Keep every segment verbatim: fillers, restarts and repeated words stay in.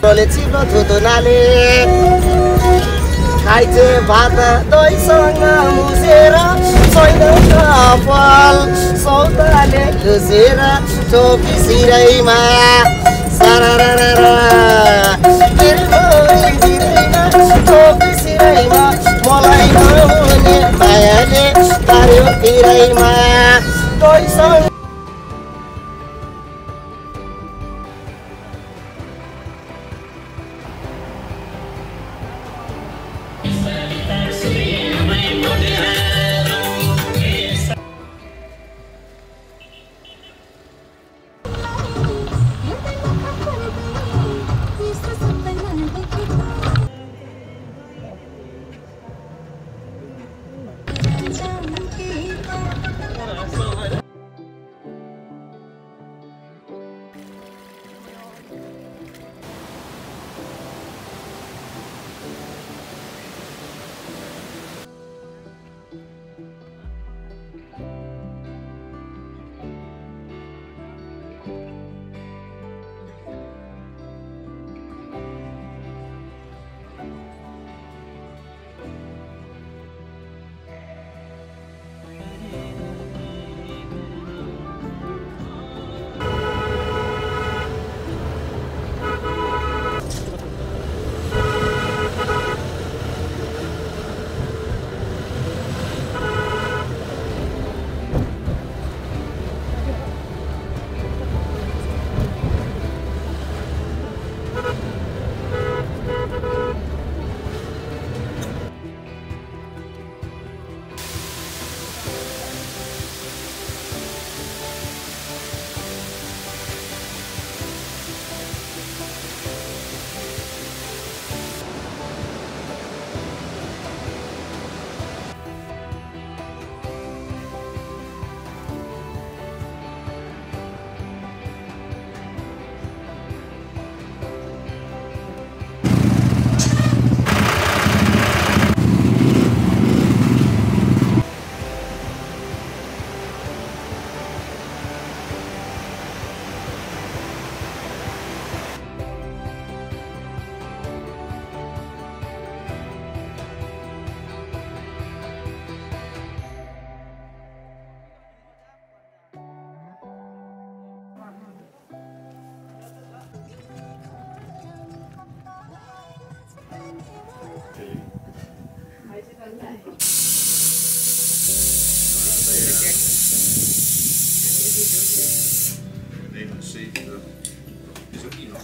Coletivo tudo na lei Cai de bata, dois só na museira Só em não cavalo, solta a leguzeira Tô piscira e má, sarararará Perdoe, dirina, tô piscira e má Mola e mamone, baiane, pariu, pira e má Dois só na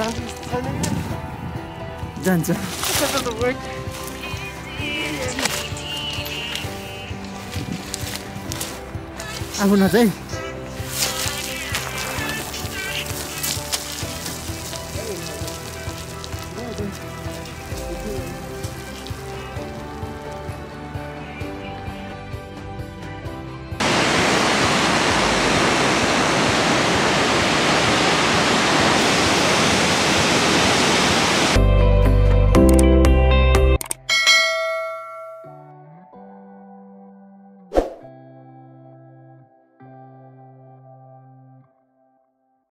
앉아 앉아 아무나 돼.